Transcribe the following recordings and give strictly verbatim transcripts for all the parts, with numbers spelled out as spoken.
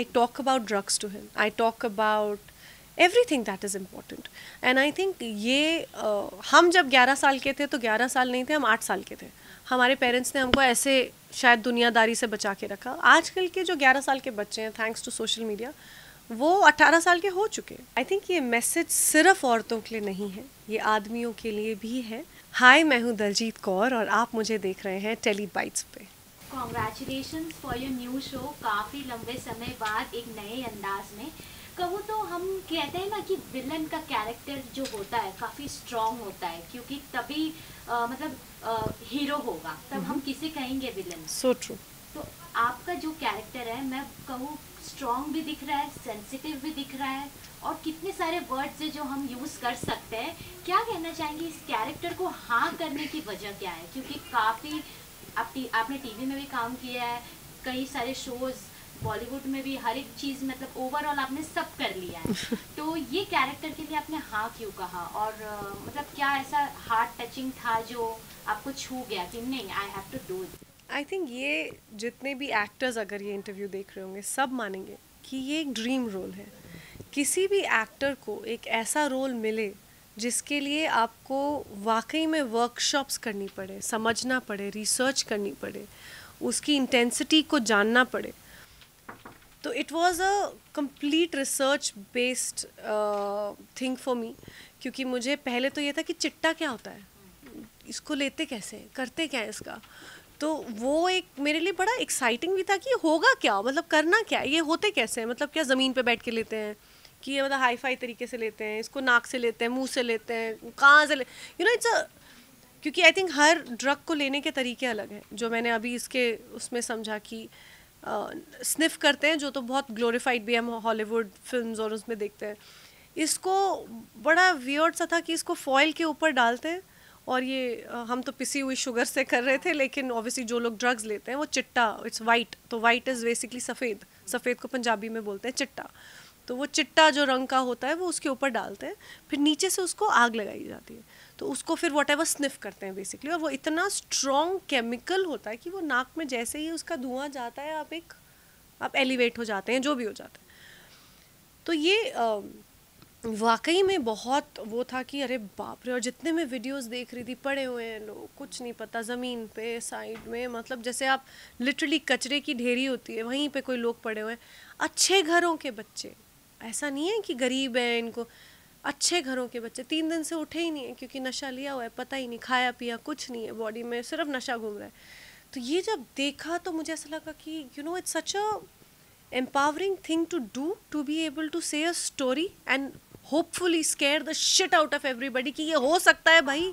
I talk about drugs to him. I talk about everything that is important. And I think ये हम जब ग्यारह साल के थे तो ग्यारह साल नहीं थे, हम आठ साल के थे. हमारे पेरेंट्स ने हमको ऐसे शायद दुनियादारी से बचा के रखा. आजकल के जो ग्यारह साल के बच्चे हैं, थैंक्स टू सोशल मीडिया, वो अठारह साल के हो चुके. आई थिंक ये मैसेज सिर्फ औरतों के लिए नहीं है, ये आदमियों के लिए भी है. हाय, मैं हूँ दलजीत कौर और आप मुझे देख रहे हैं टेली बाइट्स पे. Congratulations for your new show. काफ़ी लंबे समय बाद एक नए अंदाज में कहूँ तो, हम कहते हैं ना कि विलन का कैरेक्टर जो होता है काफ़ी स्ट्रॉन्ग होता है, क्योंकि तभी आ, मतलब आ, हीरो होगा तब हम किसे कहेंगे विलन. So true. तो आपका जो कैरेक्टर है, मैं कहूँ स्ट्रॉन्ग भी दिख रहा है, सेंसिटिव भी दिख रहा है, और कितने सारे वर्ड्स हैं जो हम यूज़ कर सकते हैं. क्या कहना चाहेंगे इस कैरेक्टर को हाँ करने की वजह क्या है, क्योंकि काफ़ी आप आपने टीवी में भी काम किया है, कई सारे शोज, बॉलीवुड में भी, हर एक चीज़, मतलब ओवरऑल आपने सब कर लिया है. तो ये कैरेक्टर के लिए आपने हाँ क्यों कहा, और uh, मतलब क्या ऐसा हार्ट टचिंग था जो आपको छू गया कि नहीं, I have to do it. I think ये जितने भी एक्टर्स अगर ये इंटरव्यू देख रहे होंगे, सब मानेंगे कि ये एक ड्रीम रोल है. किसी भी एक्टर को एक ऐसा रोल मिले जिसके लिए आपको वाकई में वर्कशॉप्स करनी पड़े, समझना पड़े, रिसर्च करनी पड़े, उसकी इंटेंसिटी को जानना पड़े. तो it was a complete research based thing for me, क्योंकि मुझे पहले तो ये था कि चिट्टा क्या होता है, इसको लेते कैसे, करते क्या है इसका. तो वो एक मेरे लिए बड़ा एक्साइटिंग भी था कि होगा क्या, मतलब करना क्या, ये होते कैसे हैं, मतलब क्या ज़मीन पे बैठ के लेते हैं कि ये, मतलब हाई फाई तरीके से लेते हैं, इसको नाक से लेते हैं, मुंह से लेते हैं, कहाँ से ले, यू नो, इट्स अ, क्योंकि आई थिंक हर ड्रग को लेने के तरीके अलग हैं. जो मैंने अभी इसके उसमें समझा कि आ, स्निफ करते हैं, जो तो बहुत ग्लोरीफाइड भी हम हॉलीवुड फिल्म्स और उसमें देखते हैं. इसको बड़ा वियर्ड सा था कि इसको फॉयल के ऊपर डालते हैं, और ये आ, हम तो पिसी हुई शुगर से कर रहे थे, लेकिन ऑब्वियसली जो लोग ड्रग्स लेते हैं वो चिट्टा, इट्स वाइट, तो वाइट इज़ बेसिकली सफ़ेद, सफ़ेद को पंजाबी में बोलते हैं चिट्टा. तो वो चिट्टा जो रंग का होता है वो उसके ऊपर डालते हैं, फिर नीचे से उसको आग लगाई जाती है, तो उसको फिर वॉट एवर स्निफ करते हैं बेसिकली. और वो इतना स्ट्रॉन्ग केमिकल होता है कि वो नाक में जैसे ही उसका धुआं जाता है, आप एक आप एलिवेट हो जाते हैं, जो भी हो जाते हैं. तो ये वाकई में बहुत वो था कि अरे बाप रे. और जितने मैं वीडियोस देख रही थी, पड़े हुए हैं लोग, कुछ नहीं पता, ज़मीन पे, साइड में, मतलब जैसे आप लिटरली कचरे की ढेरी होती है वहीं पर कोई लोग पड़े हुए हैं. अच्छे घरों के बच्चे, ऐसा नहीं है कि गरीब हैं, इनको अच्छे घरों के बच्चे तीन दिन से उठे ही नहीं है क्योंकि नशा लिया हुआ है, पता ही नहीं, खाया पिया कुछ नहीं है, बॉडी में सिर्फ नशा घूम रहा है. तो ये जब देखा तो मुझे ऐसा लगा कि you know it's such a empowering thing to do, to be able to say a story and hopefully scare the shit out of everybody कि ये हो सकता है भाई.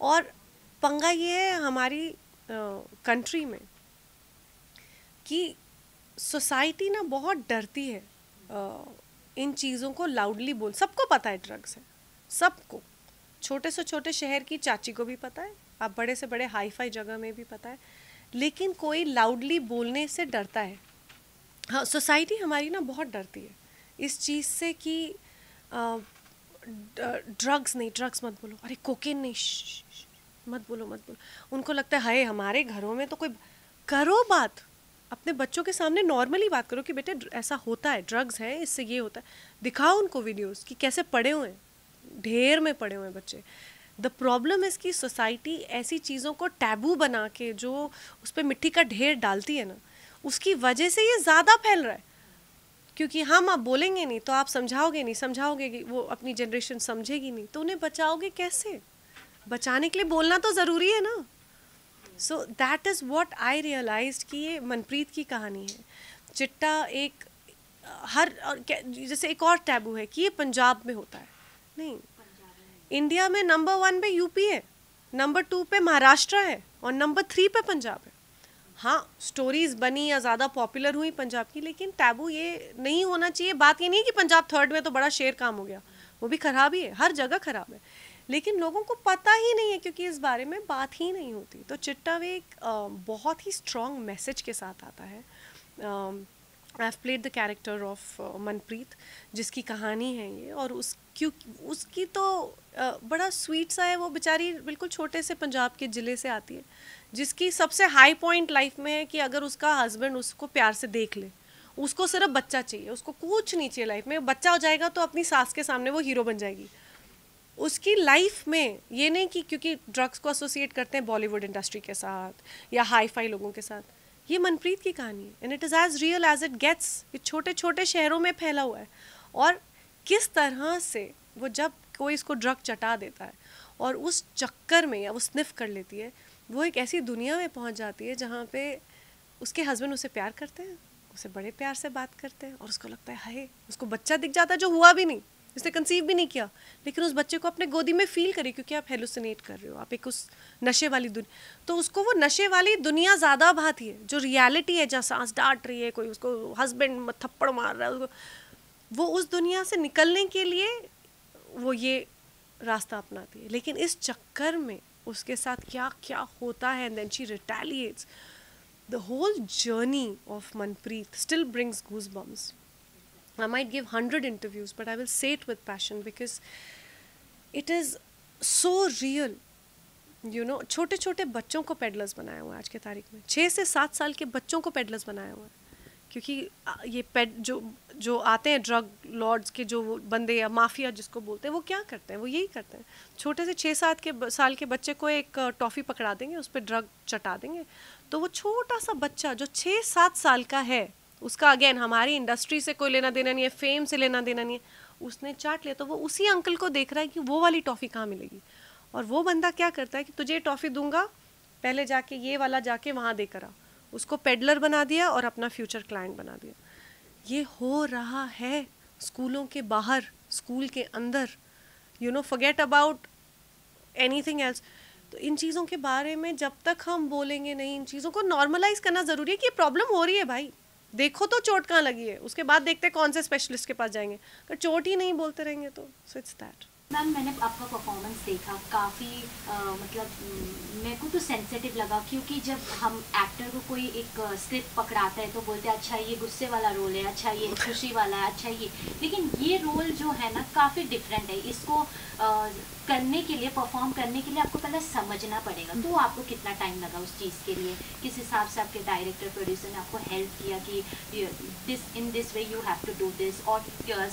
और पंगा ये है हमारी कंट्री uh, में कि सोसाइटी ना बहुत डरती है uh, इन चीज़ों को लाउडली बोल. सबको पता है ड्रग्स है, सबको, छोटे से छोटे शहर की चाची को भी पता है, आप बड़े से बड़े हाई फाई जगह में भी पता है, लेकिन कोई लाउडली बोलने से डरता है. हाँ, सोसाइटी हमारी ना बहुत डरती है इस चीज़ से कि ड्रग्स नहीं, ड्रग्स मत बोलो, अरे कोकेन नहीं, श, श, मत बोलो मत बोलो. उनको लगता है हाय हमारे घरों में तो कोई करो बात, अपने बच्चों के सामने नॉर्मली बात करो कि बेटे ऐसा होता है, ड्रग्स हैं, इससे ये होता है. दिखाओ उनको वीडियोस कि कैसे पड़े हुए हैं, ढेर में पड़े हुए हैं बच्चे. द प्रॉब्लम इज़ कि सोसाइटी ऐसी चीज़ों को टैबू बना के जो उस पर मिट्टी का ढेर डालती है ना, उसकी वजह से ये ज़्यादा फैल रहा है. क्योंकि हम आप बोलेंगे नहीं तो आप समझाओगे नहीं, समझाओगे वो अपनी जनरेशन समझेगी नहीं, तो उन्हें बचाओगे कैसे. बचाने के लिए बोलना तो ज़रूरी है ना. So that is what I realise कि ये मनप्रीत की कहानी है. चिट्टा एक हर, और जैसे एक और टैबू है कि ये पंजाब में होता है, नहीं, इंडिया में नंबर वन पे यूपी है, नंबर टू पे महाराष्ट्र है, और नंबर थ्री पे पंजाब है. हाँ, स्टोरीज़ बनी या ज़्यादा पॉपुलर हुई पंजाब की, लेकिन टैबू ये नहीं होना चाहिए. बात ये नहीं है कि पंजाब थर्ड में तो बड़ा शेर काम हो गया, वो भी खराब ही है, हर जगह खराब है, लेकिन लोगों को पता ही नहीं है क्योंकि इस बारे में बात ही नहीं होती. तो चिट्टा वे एक बहुत ही स्ट्रॉन्ग मैसेज के साथ आता है. I have played the character of Manpreet, जिसकी कहानी है ये, और उस क्योंकि उसकी तो uh, बड़ा स्वीट सा है. वो बेचारी बिल्कुल छोटे से पंजाब के ज़िले से आती है, जिसकी सबसे हाई पॉइंट लाइफ में है कि अगर उसका हस्बैंड उसको प्यार से देख ले उसको सिर्फ बच्चा चाहिए, उसको कुछ नहीं चाहिए लाइफ में। बच्चा हो जाएगा तो अपनी सास के सामने वो हीरो बन जाएगी उसकी लाइफ में। ये नहीं कि क्योंकि ड्रग्स को एसोसिएट करते हैं बॉलीवुड इंडस्ट्री के साथ या हाई फाई लोगों के साथ। ये मनप्रीत की कहानी है and it is as real as it gets. ये छोटे छोटे शहरों में फैला हुआ है और किस तरह से वो जब कोई इसको ड्रग चटा देता है और उस चक्कर में या वो स्निफ कर लेती है, वो एक ऐसी दुनिया में पहुंच जाती है जहाँ पे उसके हस्बैंड उसे प्यार करते हैं, उसे बड़े प्यार से बात करते हैं और उसको लगता है हाय, उसको बच्चा दिख जाता है जो हुआ भी नहीं, उसने कंसीव भी नहीं किया, लेकिन उस बच्चे को अपने गोदी में फील करें क्योंकि आप हेलुसिनेट कर रहे हो, आप एक उस नशे वाली दुनिया। तो उसको वो नशे वाली दुनिया ज़्यादा भाती है, जो रियलिटी है जहाँ सांस डांट रही है, कोई उसको हस्बैंड थप्पड़ मार रहा है उसको, वो उस दुनिया से निकलने के लिए वो ये रास्ता अपनाती है। लेकिन इस चक्कर में उसके साथ क्या क्या होता है and then she retaliates. The whole journey of Manpreet still brings goose bumps. I might give hundred interviews, but I will say it with passion because it is so real. You know, छोटे छोटे बच्चों को peddlers बनाया हुआ है आज के तारीख में। छः से सात साल के बच्चों को पेडलर्स बनाया हुआ है क्योंकि ये पेड जो जो आते हैं ड्रग लॉर्ड्स के जो बंदे या माफिया जिसको बोलते हैं, वो क्या करते हैं, वो यही करते हैं। छोटे से छः सात के साल के बच्चे को एक टॉफ़ी पकड़ा देंगे, उस पर ड्रग चटा देंगे, तो वो छोटा सा बच्चा जो छः सात साल का है, उसका अगेन हमारी इंडस्ट्री से कोई लेना देना नहीं है, फेम से लेना देना नहीं है, उसने चाट लिया। तो वो उसी अंकल को देख रहा है कि वो वाली टॉफ़ी कहाँ मिलेगी, और वो बंदा क्या करता है कि तुझे टॉफ़ी दूंगा, पहले जाके ये वाला जाके वहाँ दे कर आ, उसको पेडलर बना दिया और अपना फ्यूचर क्लाइंट बना दिया। ये हो रहा है स्कूलों के बाहर, स्कूल के अंदर, you know, forget about anything else. तो इन चीज़ों के बारे में जब तक हम बोलेंगे नहीं, इन चीज़ों को नॉर्मलाइज करना ज़रूरी है कि ये प्रॉब्लम हो रही है। भाई देखो तो चोट कहाँ लगी है, उसके बाद देखते हैं कौन से स्पेशलिस्ट के पास जाएंगे, अगर चोट ही नहीं बोलते रहेंगे तो। So it's that. मैम मैंने आपका परफॉर्मेंस देखा, काफ़ी मतलब मेरे को तो सेंसिटिव लगा क्योंकि जब हम एक्टर को कोई एक स्क्रिप्ट पकड़ाता है तो बोलते हैं अच्छा ये गुस्से वाला रोल है, अच्छा ये खुशी वाला है, अच्छा ये, लेकिन ये रोल जो है ना काफ़ी डिफरेंट है। इसको आ, करने के लिए, परफॉर्म करने के लिए आपको पहले समझना पड़ेगा। तो आपको कितना टाइम लगा उस चीज़ के लिए, किस हिसाब से आपके डायरेक्टर प्रोड्यूसर ने आपको हेल्प किया कि this in this way you have to do this? और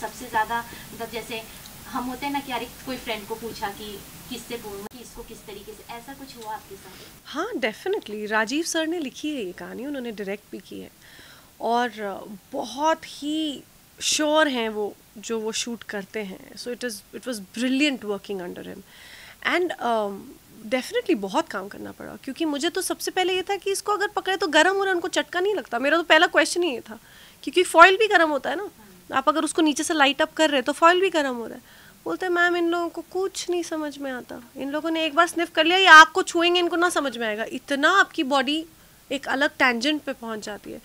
सबसे ज़्यादा मतलब जैसे हम होते हैं ना कि यार कोई फ्रेंड को पूछा कि किससे बोलूँ, कि इसको किस तरीके से, ऐसा कुछ हुआ आपके साथ? हाँ डेफिनेटली, राजीव सर ने लिखी है ये कहानी, उन्होंने डायरेक्ट भी की है और बहुत ही श्योर हैं वो जो वो शूट करते हैं। So it is it was brilliant working under him and definitely बहुत काम करना पड़ा क्योंकि मुझे तो सबसे पहले ये था कि इसको अगर पकड़े तो गर्म हो रहा है, उनको चटका नहीं लगता। मेरा तो पहला क्वेश्चन ही ये था क्योंकि फॉइल भी गर्म होता है ना, आप अगर उसको नीचे से लाइट अप कर रहे हैं तो फॉइल भी गर्म हो रहा है। बोलते हैं मैम इन लोगों को कुछ नहीं समझ में आता, इन लोगों ने एक बार स्निफ कर लिया, ये आग को छुएंगे इनको ना समझ में आएगा। इतना आपकी बॉडी एक अलग टेंजेंट पे पहुंच जाती है।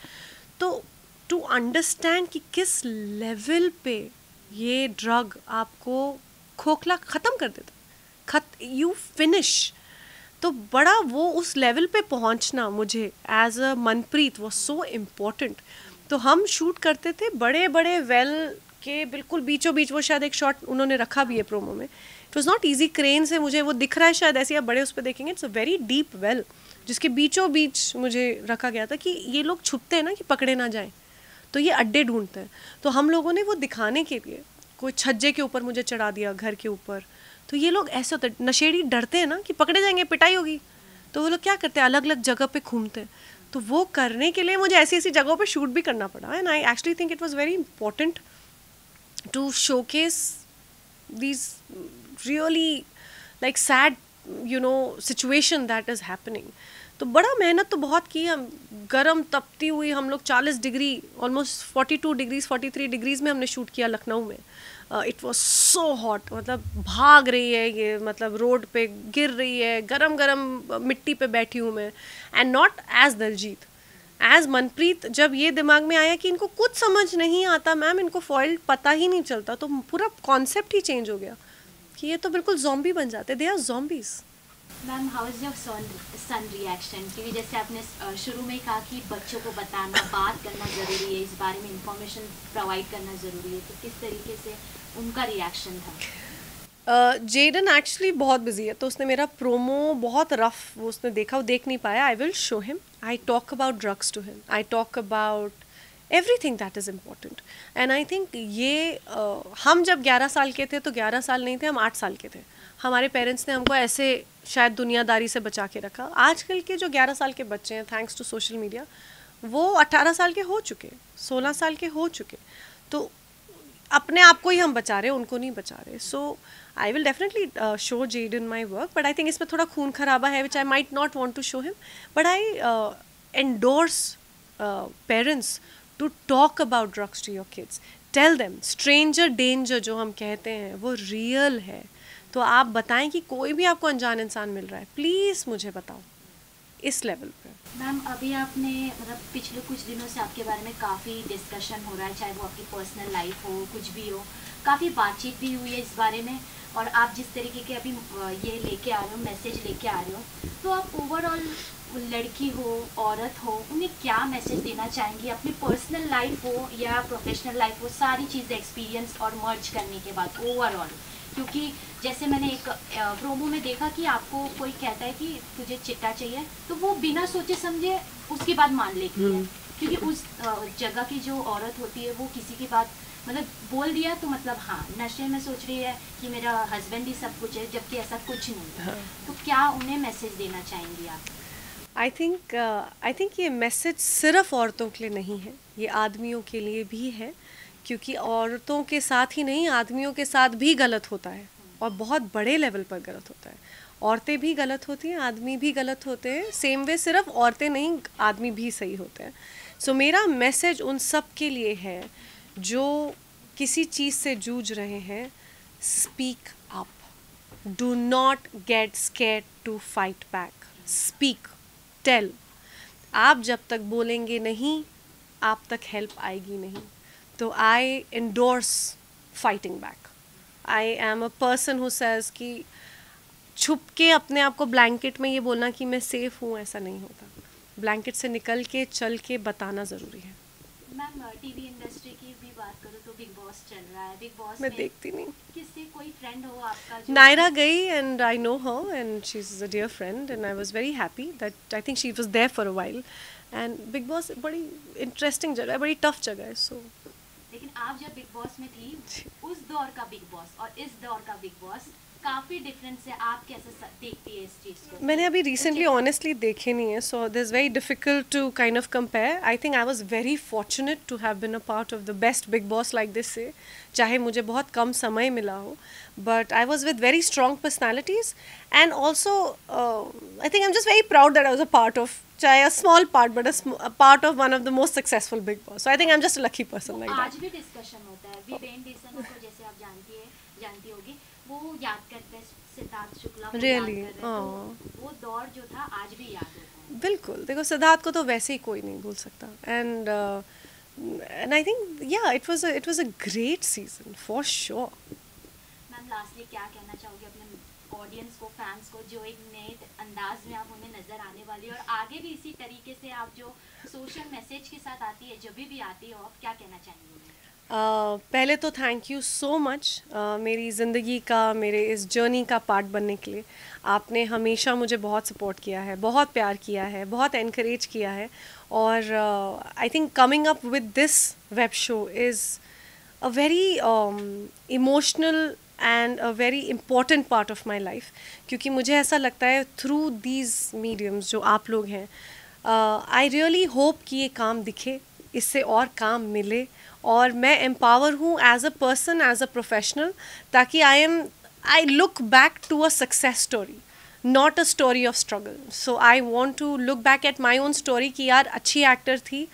तो टू अंडरस्टैंड कि किस लेवल पे ये ड्रग आपको खोखला ख़त्म कर देता, खत यू फिनिश, तो बड़ा वो उस लेवल पे पहुंचना मुझे as a Manpreet was so important. तो हम शूट करते थे बड़े बड़े वेल के बिल्कुल बीचों बीच, वो शायद एक शॉट उन्होंने रखा भी है प्रोमो में, it was not easy, crane से मुझे वो दिख रहा है शायद, ऐसे आप बड़े उस पर देखेंगे, it's a very deep well जिसके बीचों बीच मुझे रखा गया था कि ये लोग छुपते हैं ना कि पकड़े ना जाएं, तो ये अड्डे ढूंढते हैं। तो हम लोगों ने वो दिखाने के लिए कोई छज्जे के ऊपर मुझे चढ़ा दिया घर के ऊपर, तो ये लोग ऐसे होते नशेड़ी डरते हैं ना कि पकड़े जाएंगे पिटाई होगी, तो वो लोग क्या करते हैं अलग अलग जगह पर घूमते हैं। तो वो करने के लिए मुझे ऐसी ऐसी जगहों पे शूट भी करना पड़ा and I actually think it was very important to showcase these really like sad you know situation that is happening. तो बड़ा मेहनत तो बहुत की, हम गर्म तपती हुई, हम लोग चालीस डिग्री ऑलमोस्ट बयालीस डिग्रीज तैंतालीस डिग्रीज़ में हमने शूट किया लखनऊ में। इट वाज सो हॉट, मतलब भाग रही है ये, मतलब रोड पे गिर रही है, गरम गरम मिट्टी पे बैठी हूँ मैं। And not as Daljit, as Manpreet, जब ये दिमाग में आया कि इनको कुछ समझ नहीं आता मैम, इनको फॉइल पता ही नहीं चलता, तो पूरा कॉन्सेप्ट ही चेंज हो गया कि ये तो बिल्कुल ज़ॉम्बी बन जाते, they are zombies. Ma'am how is your son son reaction? क्योंकि जैसे आपने शुरू में कहा कि बच्चों को बताना, बात करना ज़रूरी है, इस बारे में इंफॉर्मेशन प्रोवाइड करना ज़रूरी है, तो किस तरीके से उनका रिएक्शन था? जेडन एक्चुअली बहुत बिजी है, तो उसने मेरा प्रोमो बहुत रफ वो उसने देखा, वो देख नहीं पाया। I will show him, I talk about drugs to him, I talk about everything that is important. And I think ये हम जब ग्यारह साल के थे तो ग्यारह साल नहीं थे, हम आठ साल के थे. हमारे पेरेंट्स ने हमको ऐसे शायद दुनियादारी से बचा के रखा. आजकल के जो ग्यारह साल के बच्चे हैं, थैंक्स टू सोशल मीडिया, वो अट्ठारह साल के हो चुके, सोलह साल के हो चुके, तो अपने आप को ही हम बचा रहे, उनको नहीं बचा रहे. So I will definitely show Jaden my work, but I think इसमें थोड़ा खून खराबा है which I might not want to show him, but I endorse parents to talk about drugs to your kids. Tell them stranger danger जो हम कहते हैं वो रियल है. तो आप बताएं कि कोई भी आपको अनजान इंसान मिल रहा है, प्लीज़ मुझे बताओ इस लेवल पे. मैम अभी आपने मतलब पिछले कुछ दिनों से आपके बारे में काफ़ी डिस्कशन हो रहा है, चाहे वो आपकी पर्सनल लाइफ हो, कुछ भी हो, काफ़ी बातचीत भी हुई है इस बारे में. और आप जिस तरीके के अभी ये लेके आ रहे हो, मैसेज लेके आ रहे हो, तो आप ओवरऑल लड़की हो, औरत हो, उन्हें क्या मैसेज देना चाहेंगी? अपनी पर्सनल लाइफ हो या प्रोफेशनल लाइफ हो, सारी चीज़ें एक्सपीरियंस और मर्ज करने के बाद ओवरऑल. क्योंकि जैसे मैंने एक प्रोमो में देखा कि आपको कोई कहता है कि तुझे चिट्टा चाहिए, तो वो बिना सोचे समझे उसकी बात मान लेती है, क्योंकि उस जगह की जो औरत होती है वो किसी की बात मतलब बोल दिया तो मतलब हाँ नशे में सोच रही है कि मेरा हस्बैंड ही सब कुछ है, जबकि ऐसा कुछ नहीं है. तो क्या उन्हें मैसेज देना चाहेंगी आप? आई थिंक आई थिंक ये मैसेज सिर्फ औरतों के लिए नहीं है, ये आदमियों के लिए भी है, क्योंकि औरतों के साथ ही नहीं आदमियों के साथ भी गलत होता है, और बहुत बड़े लेवल पर गलत होता है. औरतें भी गलत होती हैं, आदमी भी गलत होते हैं, सेम वे सिर्फ औरतें नहीं आदमी भी सही होते हैं. सो so, मेरा मैसेज उन सब के लिए है जो किसी चीज़ से जूझ रहे हैं, speak up, do not get scared to fight back, speak, tell. आप जब तक बोलेंगे नहीं आप तक हेल्प आएगी नहीं. So I endorse fighting back. I am a person who says कि छुप के अपने आप को ब्लैंकेट में ये बोलना कि मैं सेफ़ हूँ, ऐसा नहीं होता. ब्लैंकेट से निकल के चल के बताना ज़रूरी है. मैम टीवी इंडस्ट्री की भी बात करूँ तो बिग बॉस चल रहा है. बिग बॉस मैं देखती नहीं. किससे कोई फ्रेंड हो आपका? नायरा गई and I know her and she's a dear friend and I was very happy that I think she was there for a while. And Bigg Boss बड़ी interesting जगह है, बड़ी tough जगह है. So लेकिन आप जब बिग बॉस में थी, उस दौर का बिग बॉस और इस दौर का बिग बॉस काफ़ी डिफरेंस है. आप कैसे देखती है इस चीज़ को? मैंने अभी रिसेंटली ऑनेस्टली देखे नहीं है, so this is very difficult to kind of compare. I think I was very fortunate to have been a part of the best big boss like this से, चाहे मुझे बहुत कम समय मिला हो, but I was with very strong personalities and also I think I am just very proud that I was a part of, चाहे a small part but a part of one of the most successful big boss. So I think I am just a lucky person like that. आज भी discussion होता है विवेन डिसन को, जैसे आप जानती है जानती होगी, वो याद करते हैं सिद्धार्थ शुक्ला को, really? याद कर रहे हैं, तो वो दौर जो था आज भी याद होता है. बिल्कुल, देखो सिद्धार्थ को तो वैसे ही कोई नहीं भूल सकता. And and I think yeah it was it was a great season for sure. Ma'am lastly क्या कहना चाहोगे अपने ऑडियंस को, फैंस को, जो एक नए अंदाज में आप उन्हें नजर आने वाली है और आगे भी इसी तरीके से आप जो सोशल मैसेज के साथ आती है, जब भी आती हो, आप क्या कहना चाहेंगे? Uh, पहले तो थैंक यू सो मच मेरी ज़िंदगी का, मेरे इस जर्नी का पार्ट बनने के लिए. आपने हमेशा मुझे बहुत सपोर्ट किया है, बहुत प्यार किया है, बहुत एनकरेज किया है. और I think coming up with this web show is a very emotional and a very important part of my life, क्योंकि मुझे ऐसा लगता है थ्रू दीज मीडियम्स जो आप लोग हैं, आई रियली होप कि ये काम दिखे, इससे और काम मिले, और मैं एम्पावर हूँ as a person, as a professional, ताकि I am I look back to a success story, not a story of struggle. So I want to look back at my own story कि यार अच्छी actor थी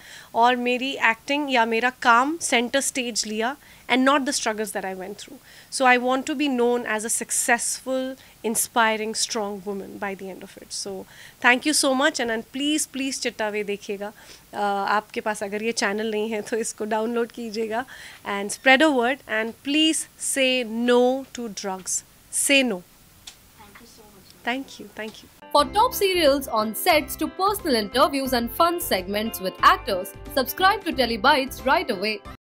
और मेरी acting या मेरा काम सेंटर स्टेज लिया, and not the struggles that I went through. So I want to be known as a successful, inspiring, strong woman by the end of it. So thank you so much and and please please चट्टा वे देखिएगा. uh, आपके पास अगर ये channel नहीं है तो इसको डाउनलोड कीजिएगा and spread a word, and please say no to drugs, say no. Thank you, thank you. For top serials on sets to personal interviews and fun segments with actors, subscribe to Telly Bytes right away.